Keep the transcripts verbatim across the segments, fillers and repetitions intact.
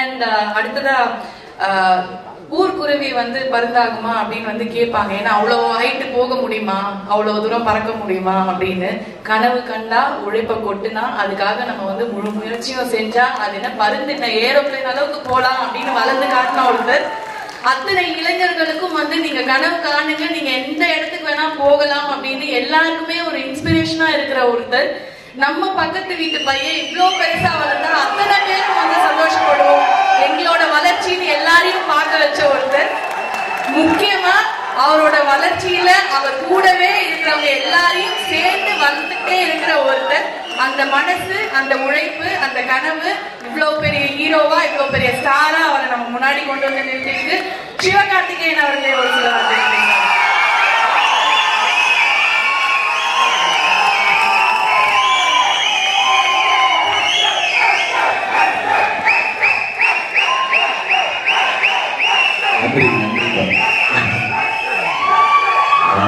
And uh, ஊர்க்குருவி வந்து பறந்தாகுமா அப்படினு வந்து கேட்பாங்க. ஏனா அவ்வளவு ஹைட் போக முடியுமா? அவ்வளவு தூரம் பறக்க முடியுமா அப்படினு. கனவு கண்டா உழைப்ப கொட்டுனா அதுக்காக நம்ம வந்து முழு முயற்சியோ செஞ்சா அது என்ன பறந்துட்ட ஏரோப்ளேன் அளவுக்கு போலாம் அப்படினு வளர்ந்து காட்டின ஒருத்தர். அத்தனை இளைஞர்களுக்கும் வந்து நீங்க கனவு காணுங்க, நீங்க எந்த இடத்துக்கு வேணா போகலாம் அப்படினு எல்லாருக்குமே ஒரு இன்ஸ்பிரேஷனா இருக்கிற ஒருத்தர். நம்ம பக்கத்து வீட்டு பையன் இவ்ளோ பெருசா வளர்ந்தா அத்தனை பேரும் வந்து சந்தோஷப்படுவோம். எங்களோட வளர்ச்சின்னு எல்லாரையும் பார்க்க வச்ச ஒருத்தர். முக்கியமா அவரோட வளர்ச்சியில அவர் கூடவே இருக்கிறவங்க எல்லாரையும் சேர்ந்து வளர்த்துட்டே இருக்கிற ஒருத்தர். அந்த மனசு, அந்த உழைப்பு, அந்த கனவு இவ்வளவு பெரிய ஹீரோவா, இவ்வளவு பெரிய ஸ்டாரா அவரை நம்ம முன்னாடி கொண்டு வந்து நிறுத்திட்டு சிவகார்த்திகேயன் அவர்களே ஒரு சில வார்த்தை.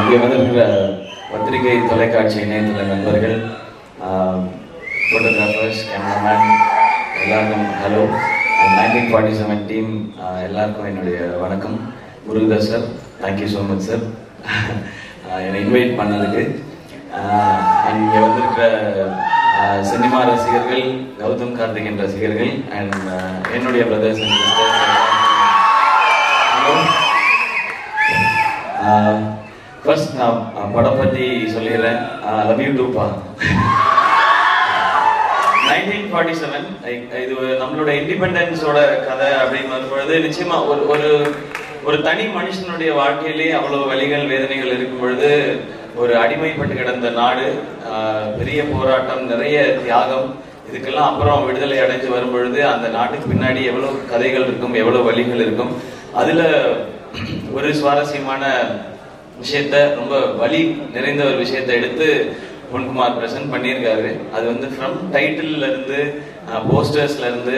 இங்கே வந்திருக்கிற பத்திரிகை, தொலைக்காட்சி இணையதள நண்பர்கள், ஃபோட்டோகிராஃபர்ஸ், கேமராமேன் எல்லாருக்கும் hello. Nineteen forty seven team எல்லாருக்கும் என்னுடைய வணக்கம். Murugadoss sir, thank you so much sir என்னை இன்வைட் பண்ணதுக்கு. அண்ட் இங்கே வந்திருக்கிற சினிமா ரசிகர்கள், கௌதம் கார்த்திகேயன் ரசிகர்கள் அண்ட் என்னுடைய பிரதர்ஸ் அண்ட் சிஸ்டர்ஸ். ஃபர்ஸ்ட் நான் படம் பற்றி சொல்லிடுறேன். லவ் யூ டூப்பா. நைன்டீன் ஃபார்ட்டி செவன் இது நம்மளோட இண்டிபெண்டன்ஸோட கதை அப்படின்னு வரும்பொழுது நிச்சயமா ஒரு ஒரு ஒரு தனி மனுஷனுடைய வாழ்க்கையிலேயே அவ்வளோ வழிகள், வேதனைகள் இருக்கும் பொழுது ஒரு அடிமைப்பட்டு கிடந்த நாடு, பெரிய போராட்டம், நிறைய தியாகம், இதுக்கெல்லாம் அப்புறம் விடுதலை அடைஞ்சு வரும்பொழுது அந்த நாட்டுக்கு பின்னாடி எவ்வளோ கதைகள் இருக்கும், எவ்வளோ வழிகள் இருக்கும். அதில் ஒரு சுவாரஸ்யமான விஷயத்த, ரொம்ப வலி நிறைந்த ஒரு விஷயத்த எடுத்து பொன்குமார் பிரசன்ட் பண்ணியிருக்காரு. அது வந்து ஃப்ரம் டைட்டில்ல இருந்து, போஸ்டர்ஸ்ல இருந்து,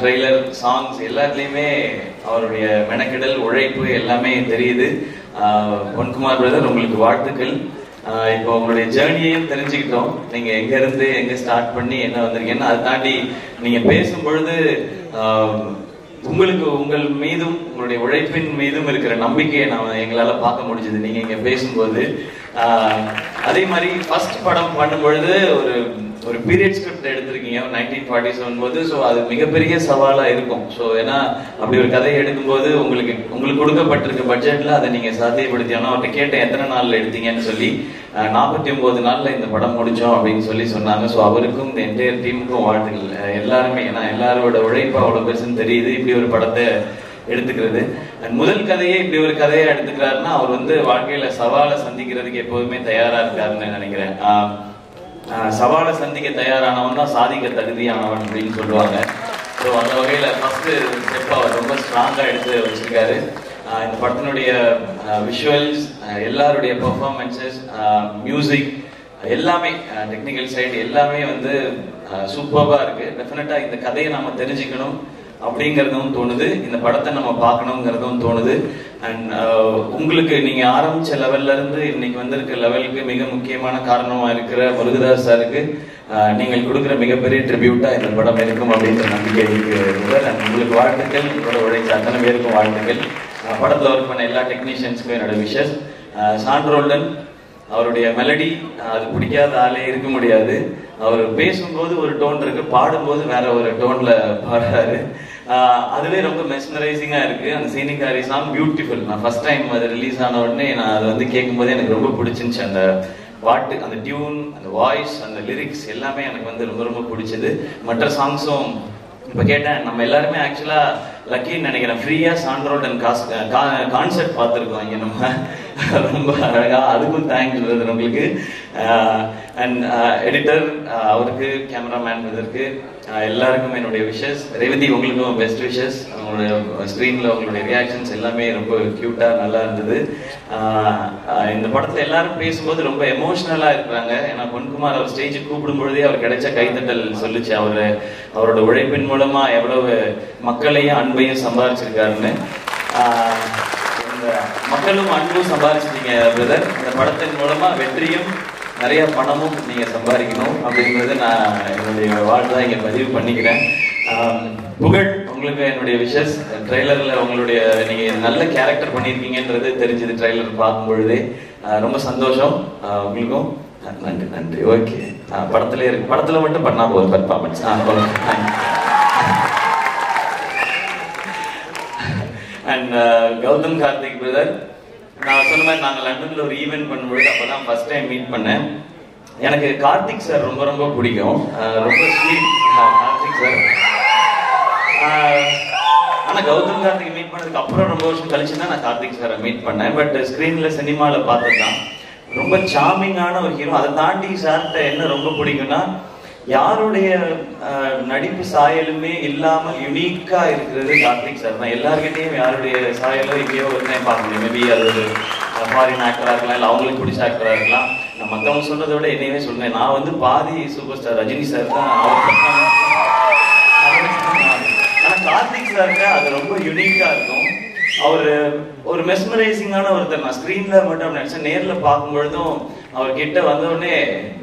ட்ரெய்லர், சாங்ஸ் எல்லாத்துலேயுமே அவருடைய மெனக்கெடல், உழைப்பு எல்லாமே தெரியுது. பொன்குமார் பிரதர், உங்களுக்கு வாழ்த்துக்கள். இப்போ உங்களுடைய ஜேர்னியையும் தெரிஞ்சுக்கிட்டோம். நீங்க எங்க இருந்து எங்க ஸ்டார்ட் பண்ணி என்ன வந்திருக்கீங்கன்னு, அதை தாண்டி நீங்க பேசும்பொழுது உங்களுக்கு உங்கள் மீதும் உங்களுடைய உழைப்பின் மீதும் இருக்கிற நம்பிக்கையை நாம எங்களால பார்க்க முடிஞ்சது நீங்க இங்க பேசும்போது. அதே மாதிரி ஃபர்ஸ்ட் படம் பண்ணும்பொழுது ஒரு ஒரு பீரியட் ஸ்கிரிப்ட் எடுத்திருக்கீங்க நைன்டீன் ஃபார்ட்டி செவன் போது. ஸோ அது மிகப்பெரிய சவாலா இருக்கும். ஸோ ஏன்னா அப்படி ஒரு கதையை எடுக்கும்போது உங்களுக்கு உங்களுக்கு கொடுக்கப்பட்டிருக்க பட்ஜெட்ல அதை நீங்க சாத்தியப்படுத்தி. ஆனால் அவர்கிட்ட கேட்டேன் எத்தனை நாள்ல எடுத்தீங்கன்னு சொல்லி. நாற்பத்தி ஒன்பது நாள்ல இந்த படம் முடிச்சோம் அப்படின்னு சொல்லி சொன்னாங்க. ஸோ அவருக்கும் இந்த என்டையர் டீமுக்கும் வாழ்த்துக்கள் எல்லாருமே. ஏன்னா எல்லாரோட உழைப்பு அவ்வளோ பெருசுன்னு தெரியுது இப்படி ஒரு படத்தை எடுத்துக்கிறது. முதல் கதையை இப்படி ஒரு கதையை எடுத்துக்கிறாருன்னா அவர் வந்து வாழ்க்கையில சவாலை சந்திக்கிறதுக்கு எப்போதுமே தயாரா இருக்காருன்னு நினைக்கிறேன். சவாலை சந்திக்க தயாரானவன் தான் சாதிக்க தகுதியானவன் அப்படின்னு சொல்லுவாங்க. ஸோ அந்த வகையில ஃபர்ஸ்ட் ஸ்டெப் அவர் ரொம்ப ஸ்ட்ராங்கா எடுத்து வச்சிருக்காரு. இந்த படத்தினுடைய விஷுவல்ஸ், எல்லாருடைய பெர்ஃபார்மன்சஸ், மியூசிக் எல்லாமே, டெக்னிக்கல் சைடு எல்லாமே வந்து சூப்பர்வா இருக்கு. டெஃபினட்டா இந்த கதையை நாம தெரிஞ்சுக்கணும் அப்படிங்கிறதும் தோணுது, இந்த படத்தை நம்ம பார்க்கணுங்கிறதும் தோணுது. அண்ட் உங்களுக்கு நீங்க ஆரம்பிச்ச லெவல்ல இருந்து இன்னைக்கு வந்திருக்க லெவலுக்கு மிக முக்கியமான காரணமா இருக்கிற முருகதாஸ் சாருக்கு நீங்கள் கொடுக்குற மிகப்பெரிய ட்ரிபியூட்டா இந்த படம் இருக்கும் அப்படின்ற நம்பிக்கை உங்களுக்கு. வாழ்த்துக்கள். உங்களோட உழைச்ச அத்தனை பேருக்கும் வாழ்த்துக்கள். படத்தில் ஒர்க் பண்ண எல்லா டெக்னீஷியன்ஸுக்கும் என்னோட விஷஸ். சாண்ட்ரோல்டன் அவருடைய மெலடி, அது பிடிக்காத ஆளே இருக்க முடியாது. அவர் பேசும்போது ஒரு டோன் இருக்கு, பாடும்போது வேற ஒரு டோன்ல பாடுறாரு. அதுவே ரொம்ப மெஸ்மரைசிங்கா இருக்கு. அந்த சீனிகாரி சாங் பியூட்டிஃபுல். நான் ஃபர்ஸ்ட் டைம் அது ரிலீஸ் ஆன உடனே நான் அதை வந்து கேட்கும்போது எனக்கு ரொம்ப பிடிச்சிருந்துச்சு. அந்த பாட்டு, அந்த டியூன், அந்த வாய்ஸ், அந்த லிரிக்ஸ் எல்லாமே எனக்கு வந்து ரொம்ப ரொம்ப பிடிச்சது. மற்ற சாங்ஸும் இப்போ கேட்டேன். நம்ம எல்லாருமே ஆக்சுவலா லக்கின்னு நினைக்கிறேன். ஃப்ரீயா சாண்ட்ரோல்டன் காஸ் கான்சர்ட் பார்த்துருக்கோம் இங்கே நம்ம. ரொம்ப அழகா, அதுக்கும் தேங்க்ஸ் வருது உங்களுக்கு. அண்ட் எடிட்டர் அவருக்கு, கேமராமேன் இதற்கு எல்லாருக்கும் என்னுடைய விஷஸ். ரேவதி, உங்களுக்கும் பெஸ்ட் விஷஸ். உங்களுடைய ஸ்க்ரீன்ல உங்களுடைய ரியாக்ஷன்ஸ் எல்லாமே ரொம்ப கியூட்டா நல்லா இருந்தது. இந்த படத்துல எல்லாரும் பேசும்போது ரொம்ப எமோஷனலா இருக்கிறாங்க. ஏன்னா பொன்குமார் அவர் ஸ்டேஜுக்கு கூப்பிடும் பொழுதே அவர் கிடைச்ச கைத்தட்டல் சொல்லிச்சு அவரு அவரோட உழைப்பின் மூலமா எவ்வளவு மக்களையும் அன்பையும் சம்பாதிச்சிருக்காருன்னு. மக்களும் அன்பும் சம்பாதிச்சிட்டீங்க பிரதர். இந்த படத்தின் மூலமா வெற்றியும் நிறைய பணமும் நீங்க சம்பாதிக்கணும் அப்படிங்கறது நான் என்னுடைய வாழ்க்கையை இங்க பதிவு பண்ணிக்கிறேன். Bugad, Unglaka wishes, trailer Nalla character the trailer Park Burde, Roma Sandosham, Nandri, okay. Parthala Parthala but not but puppets. And uh, Gautam Karthik brother, I was London event I first time meet panna. Yanakku Karthik sir romba romba pidikum romba sweet Karthik sir ana Gautam Karthik meet pannadukku appuram romba varsham kalichu dhaan na Karthik sir meet pannaen but screen la cinema la paathutaan romba charming ana or hero adha taandi sir ta enna romba pidikumna yarude nadippu saayalume illama unique ah irukkiradhu Karthik sir na ellarkitteyum yarude saayalo idhiyo unna paakudhu maybe adhu foreign actor ah irukala illa avangalukku pidich actor ah irukala. I was told that I was a superstar, Rajini sir. Karthik sir is unique. He is mesmerizing on the screen. He is saying,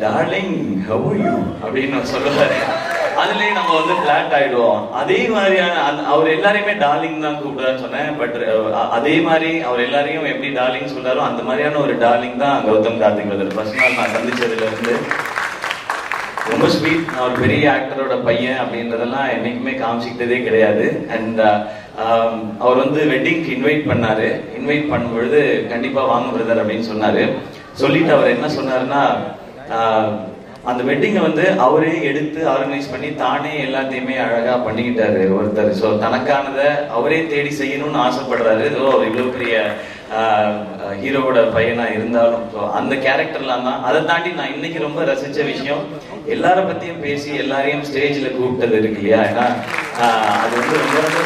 darling, how are you? That's why we are flat. He is darling, but Ademari, our Elarium, every darling Sudaro, and the Mariano, or darling, Gautam Karthik, the personal Matandich. Most sweet, our very actor or a paya, I mean, the line, make me calm sick the day, and our on the wedding invite Panare, invite Panverde, Kandipa Wang brother, I mean, Sonare, Solita, or Enna Sonarna. And the wedding on the Aure Edith organized Pani Tane, Ella Deme Araga, Pandita, so Tanakana, the Aure Teddy Sayun, Asa Padra, oh, we look a hero of Payana Irunda, and the character Lana, other than nine Nikrumba, Rasicha Vishnu, Elarapati, Pesi, Elarium stage, the group to the Rikia, and the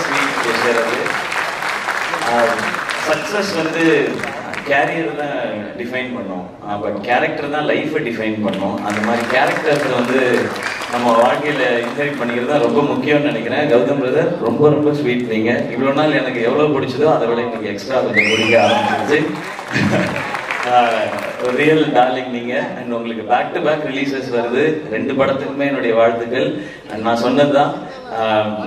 sweet success on the career is defined, but character is life defined. And character is very important. Gautam brother, very sweet. If you are extra. Real darling. And back to back releases. And I told you,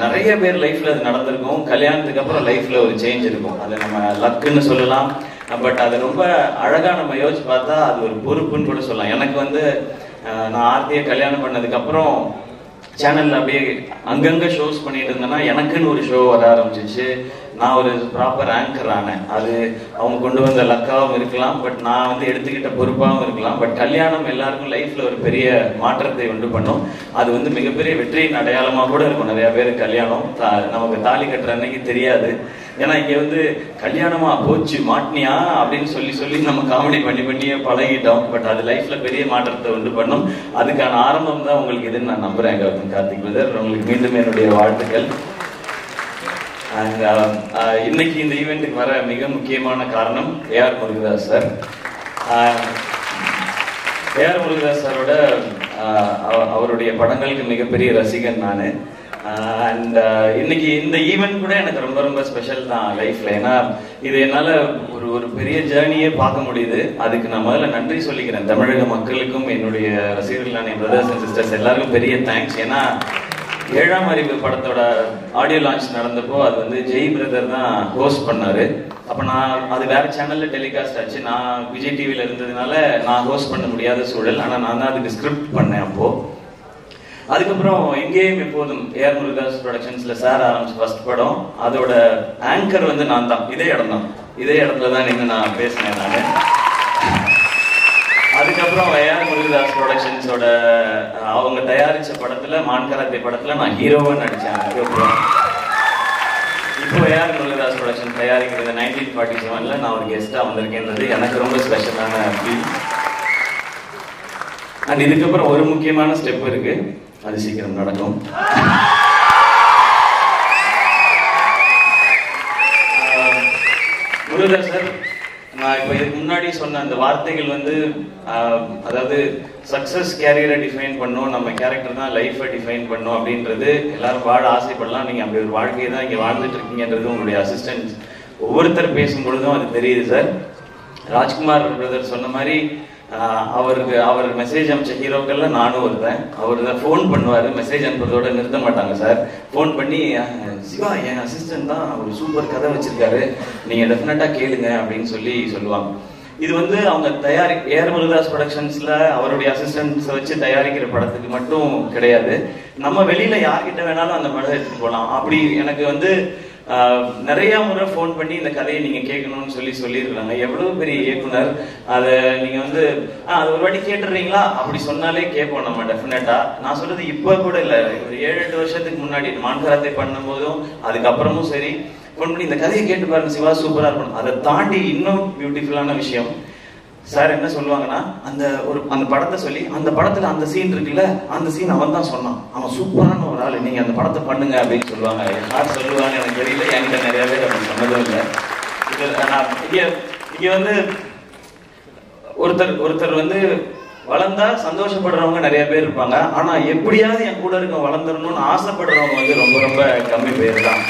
நிறைய பேர் லைஃப்ல அது நடந்துருக்கும் கல்யாணத்துக்கு அப்புறம் லைஃப்ல ஒரு change இருக்கும் அது நம்ம லக்னு சொல்லலாம் பட் அது ரொம்ப அழகா நம்ம யோசி பார்த்தா அது ஒரு பொறுப்புன்னு கூட சொல்லலாம் எனக்கு வந்து நான் ஆர்த்தியை கல்யாணம் பண்ணதுக்கு அப்புறம் சேனல்ல அப்படியே அங்கங்க ஷோஸ் பண்ணிட்டு இருந்தேன்னா எனக்குன்னு ஒரு ஷோ வர ஆரம்பிச்சிச்சு நான் ஒரு ப்ராப்பர் ஆங்கர் ஆனேன் அது அவங்க கொண்டு வந்த லக்காவும் இருக்கலாம் பட் நான் வந்து எடுத்துக்கிட்ட பொறுப்பாகவும் இருக்கலாம் பட் கல்யாணம் எல்லாருக்கும் லைஃப்ல ஒரு பெரிய மாற்றத்தை உண்டு பண்ணும் அது வந்து மிகப்பெரிய வெற்றியின் அடையாளமாக கூட இருக்கும் நிறைய பேர் கல்யாணம் நமக்கு தாலி கட்டுற அன்னைக்கு தெரியாது ஏன்னா இங்க வந்து கல்யாணமா போச்சு மாட்டினியா அப்படின்னு சொல்லி சொல்லி நம்ம காமெடி பண்ணி பண்ணியே பழகிட்டோம் பட் அது லைஃப்ல பெரிய மாற்றத்தை உண்டு பண்ணும் அதுக்கான ஆரம்பம் தான் உங்களுக்கு இதுன்னு நான் நம்புறேன் கௌதம் கார்த்திக் பிரதர் உங்களுக்கு மீண்டும் என்னுடைய வாழ்த்துக்கள் and இன்னைக்கு இந்த ஈவென்ட்க்கு வர மிக முக்கியமான காரணம் AR Murugadoss sir AR Murugadoss சாரோட அவருடைய படங்களுக்கு மிகப்பெரிய ரசிகன் நான் அண்ட் இன்னைக்கு இந்த ஈவென்ட் கூட எனக்கு ரொம்ப ரொம்ப ஸ்பெஷல் தான் லைஃப்ல ஏன்னா இது என்னால் ஒரு ஒரு பெரிய ஜேர்னியே பார்க்க முடியுது அதுக்கு நான் முதல்ல நன்றி சொல்லிக்கிறேன் தமிழக மக்களுக்கும் என்னுடைய ரசிகர்களான என் பிரதர்ஸ் அண்ட் சிஸ்டர்ஸ் எல்லாருக்கும் பெரிய தேங்க்ஸ் ஏன்னா ஏழாம் அறிவு படத்தோட ஆடியோ லான்ச் நடந்தப்போ அது வந்து ஜெய் பிரதர் தான் ஹோஸ்ட் பண்ணாரு அப்போ நான் அது வேற சேனல்ல டெலிகாஸ்ட் ஆச்சு நான் விஜய் டிவியில் இருந்ததுனால நான் ஹோஸ்ட் பண்ண முடியாத சூழல் ஆனால் நான் தான் அதுக்கு ஸ்கிரிப்ட் பண்ணேன் அப்போ அதுக்கப்புறம் எங்கேயும் எப்போதும் ஏஆர் முருகதாஸ் ப்ரொடக்ஷன்ஸ்ல சார் ஆரம்பிச்சு ஃபர்ஸ்ட் படம் அதோட ஆங்கர் வந்து நான் தான் இதே இடம் தான் இதே இடத்துல தான் நின்று நான் பேசினேன் நான் அதுக்கப்புறம் ஏஆர் முருகதாஸ் ப்ரொடக்ஷன்ஸோட அவங்க தயாரிச்ச படத்துல மான்கராத்தே படத்துல நான் ஹீரோவா நடிச்சேன் இப்போ ஏஆர் முருகதாஸ் ப்ரொடக்ஷன் தயாரிக்கிறது நைன்டீன் ஃபார்ட்டி செவன்ல நான் ஒரு கெஸ்டா வந்திருக்கேன்றது எனக்கு ரொம்ப ஸ்பெஷலான ஃபீல் அண்ட் இதுக்கப்புறம் ஒரு முக்கியமான ஸ்டெப் இருக்கு அது சீக்கிரம் நடக்கும் முருகதாஸ் சார் நான் இப்போ இதுக்கு முன்னாடி சொன்ன அந்த வார்த்தைகள் வந்து அதாவது சக்ஸஸ் கேரியரை டிஃபைன் பண்ணணும் நம்ம கேரக்டர் தான் லைஃபை டிஃபைன் பண்ணணும் அப்படின்றது எல்லாரும் வாழ ஆசைப்படலாம் நீங்கள் அப்படி ஒரு வாழ்க்கையை தான் இங்கே வாழ்ந்துட்டு இருக்கீங்கன்றது உங்களுடைய அசிஸ்டன்ஸ் ஒவ்வொருத்தர் பேசும்பொழுதும் அது தெரியுது சார் ராஜ்குமார் பிரதர் சொன்ன மாதிரி our our message am Chahiro kella nanu orda. Our phone pannuvar message an poroda nirtha matanga sir. Phone panni Siva yan assistant da oru super kadha vechirukkaru. Neenga definitely kelunga appdin solli solluvanga. Idu vandu avanga tayari A R Murugadoss productions la avarude assistants vechi tayarikira padathukku mattum kedaiyadhu. Nama velila yaar kitta venaalum andha padatha eduthu polam. Appdi enakku vandu நிறைய முறை phone பண்ணி இந்த கதையை நீங்க கேட்கணும்னு சொல்லி சொல்லிருக்காங்க. எவ்வளவு பெரிய இயக்குனர் அது நீங்க வந்து அது ஒரு வாட்டி கேட்றீங்களா அப்படி சொன்னாலே கேட்போம் நம்ம டெஃபினட்டா. நான் சொல்றது இப்ப கூட இல்ல, ஒரு ஏழு எட்டு வருஷத்துக்கு முன்னாடி மான்கராத்தை பண்ணும்போதும் அதுக்கப்புறமும் சரி ஃபோன் பண்ணி இந்த கதையை கேட்டு பாருங்க சிவா சூப்பரா இருக்கும். அதை தாண்டி இன்னும் பியூட்டிஃபுல்லான விஷயம் சார் என்ன சொல்லுவாங்கன்னா, அந்த ஒரு அந்த படத்தை சொல்லி அந்த படத்துல அந்த சீன் இருக்குல்ல அந்த சீன் அவன் தான் சொன்னான், அவன் சூப்பரான ஒரு ஆள், நீங்க அந்த படத்தை பண்ணுங்க அப்படின்னு சொல்லுவாங்க. யார் சொல்லுவான்னு எனக்கு தெரியல, என்கிட்ட நிறைய பேர் அப்படி சொன்னதும் இல்லை. இங்க இங்க வந்து ஒருத்தர் ஒருத்தர் வந்து வளர்ந்தா சந்தோஷப்படுறவங்க நிறைய பேர் இருப்பாங்க. ஆனா எப்படியாவது என் கூட இருக்க வளர்ந்துடணும்னு ஆசைப்படுறவங்க வந்து ரொம்ப ரொம்ப கம்மி பேர் தான்.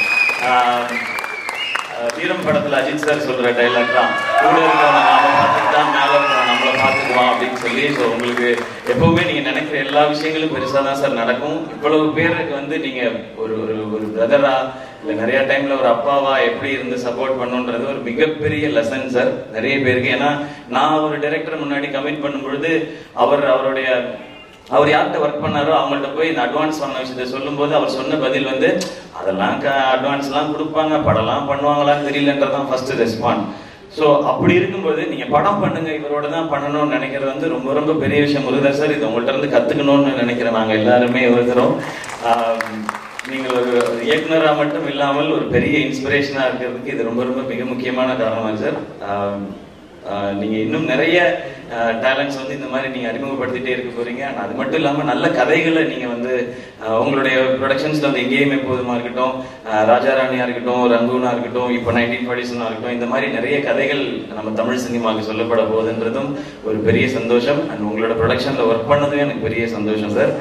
வீரம் படத்துல அஜித் சார் சொல்ற டைலாக் தான், கூட இருக்கவங்க நாம பார்த்துக்கிட்டான் மேலே நம்மளை பார்த்துக்குவான் அப்படின்னு சொல்லி. ஸோ உங்களுக்கு எப்பவுமே நீங்க நினைக்கிற எல்லா விஷயங்களும் பெருசா தான் சார் நடக்கும். இவ்வளவு பேருக்கு வந்து நீங்க ஒரு ஒரு ஒரு பிரதரா இல்லை நிறைய டைம்ல ஒரு அப்பாவா எப்படி இருந்து சப்போர்ட் பண்ணுன்றது ஒரு மிகப்பெரிய லெசன் சார் நிறைய பேருக்கு. ஏன்னா நான் ஒரு டைரக்டர் முன்னாடி கமிட் பண்ணும் பொழுது அவர் அவருடைய அவர் யார்கிட்ட ஒர்க் பண்ணாரோ அவங்கள்ட்ட போய் இந்த அட்வான்ஸ் பண்ண விஷயத்த சொல்லும் போது அவர் சொன்ன பதில் வந்து அதெல்லாம் அட்வான்ஸ் எல்லாம் கொடுப்பாங்க படம்லாம் பண்ணுவாங்களான்னு தெரியலன்றதான் ஃபர்ஸ்ட் ரெஸ்பாண்ட். ஸோ அப்படி இருக்கும்போது நீங்க படம் பண்ணுங்க இவரோட தான் பண்ணணும்னு நினைக்கிறது வந்து ரொம்ப ரொம்ப பெரிய விஷயம். முருகதாஸ் சார் இது உங்கள்கிட்ட இருந்து கத்துக்கணும்னு நினைக்கிறேன். நாங்கள் எல்லாருமே இருக்கிறோம். நீங்கள் ஒரு இயக்குனரா மட்டும் இல்லாமல் ஒரு பெரிய இன்ஸ்பிரேஷனா இருக்கிறதுக்கு இது ரொம்ப ரொம்ப மிக முக்கியமான காரணம் சார். நீங்க இன்னும் நிறைய டேலண்ட்ஸ் வந்து இந்த மாதிரி நீங்க அறிமுகப்படுத்திட்டே இருக்க போறீங்க. ஆனால் அது மட்டும் இல்லாமல் நல்ல கதைகளை நீங்க வந்து உங்களுடைய ப்ரொடக்ஷன்ஸ்ல வந்து எங்கேயுமே போதுமா இருக்கட்டும், ராஜா ராணியா இருக்கட்டும், ரங்கூனா இருக்கட்டும், இப்போ நைன்டீன் ஃபார்ட்டி செவனா இருக்கட்டும், இந்த மாதிரி நிறைய கதைகள் நம்ம தமிழ் சினிமாவுக்கு சொல்லப்பட போகுதுன்றதும் ஒரு பெரிய சந்தோஷம். அண்ட் உங்களோட ப்ரொடக்ஷன்ல ஒர்க் பண்ணதும் எனக்கு பெரிய சந்தோஷம் sir.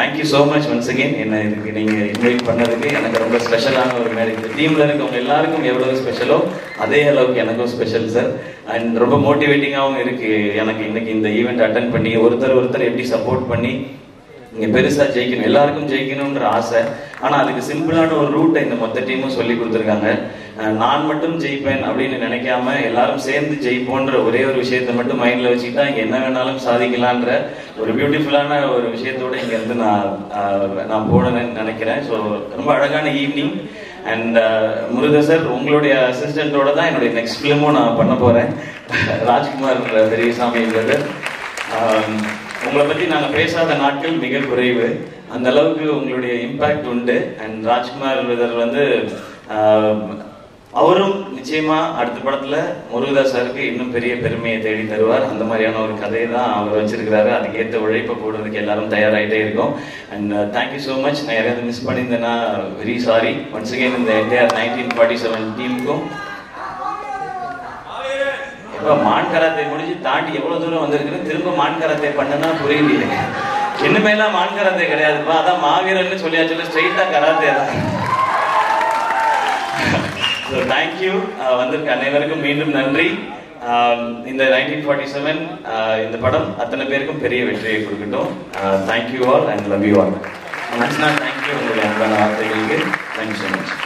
Thank you so much once again என்ன இதுக்கு நீங்க இன்வைட் பண்ணதுக்கு. எனக்கு ரொம்ப ஸ்பெஷலான ஒரு மேடை, இந்த டீம்ல இருக்கவங்க எல்லாருக்கும் எவ்வளவு ஸ்பெஷலோ அதே அளவுக்கு எனக்கும் ஸ்பெஷல் சார். அண்ட் ரொம்ப மோட்டிவேட்டிங்காகவும் இருக்கு எனக்கு இன்னைக்கு இந்த ஈவெண்ட் அட்டெண்ட் பண்ணி ஒருத்தர் ஒருத்தர் எப்படி சப்போர்ட் பண்ணி இங்க பெருசா ஜெயிக்கணும், எல்லாருக்கும் ஜெயிக்கணும்ன்ற ஆசை. ஆனா அதுக்கு சிம்பிளான ஒரு ரூட்டை இந்த மொத்த டீமும் சொல்லி கொடுத்துருக்காங்க. நான் மட்டும் ஜெயிப்பேன் அப்படின்னு நினைக்காம எல்லாரும் சேர்ந்து ஜெயிப்போன்ற ஒரே ஒரு விஷயத்த மட்டும் மைண்ட்ல வச்சுக்கிட்டா இங்க என்ன வேணாலும் சாதிக்கலான்ற ஒரு பியூட்டிஃபுல்லான ஒரு விஷயத்தோட இங்க இருந்து நான் நான் போடணும்னு நினைக்கிறேன். ஸோ ரொம்ப அழகான ஈவினிங். அண்ட் முருகதாஸ் சார் உங்களுடைய அசிஸ்டண்டோட தான் என்னுடைய நெக்ஸ்ட் ஃபிலிமும் நான் பண்ண போறேன், ராஜ்குமார் பெரியசாமின்றது. உங்களை பத்தி நாங்க பேசாத நாட்கள் மிக குறைவு, அந்த அளவுக்கு உங்களுடைய இம்பாக்ட் உண்டு. அண்ட் ராஜ்குமார் வந்து அவரும் நிச்சயமா அடுத்த படத்துல முருகதாஸ் சாருக்கு இன்னும் பெரிய பெருமையை தேடி தருவார். அந்த மாதிரியான ஒரு கதையை தான் அவர் வச்சிருக்கிறாரு. அதுக்கேற்ற உழைப்பை போடுறதுக்கு எல்லாரும் தயாராகிட்டே இருக்கும். And thank you so much. நான் யாரையாவது மிஸ் பண்ணியிருந்தேன்னா வெரி சாரி. ஒன்ஸ் அகெயின் இந்த என்டையர் நைன்டீன் ஃபார்ட்டி செவன் டீமுக்கும் இப்போ மான்கராத்தை முடிஞ்சு தாண்டி எவ்வளோ தூரம் வந்திருக்குன்னு திரும்ப மான்கராத்தை பண்ணுன்னா புரியல. இனிமேலாம் மான்கராத்தை கிடையாதுப்பா, அதான் மாவீரன்னு சொல்லியாச்சு, ஸ்ட்ரெயிட்டா கராத்தே தான். ஸோ தேங்க்யூ வந்திருக்க அனைவருக்கும் மீண்டும் நன்றி. இந்த நைன்டீன் ஃபார்ட்டி செவன் இந்த படம் அத்தனை பேருக்கும் பெரிய வெற்றியை கொடுக்கட்டும். Thank you all and love you all. Thank you உங்களுடைய அன்பான வார்த்தைகளுக்கு. Thank you so much.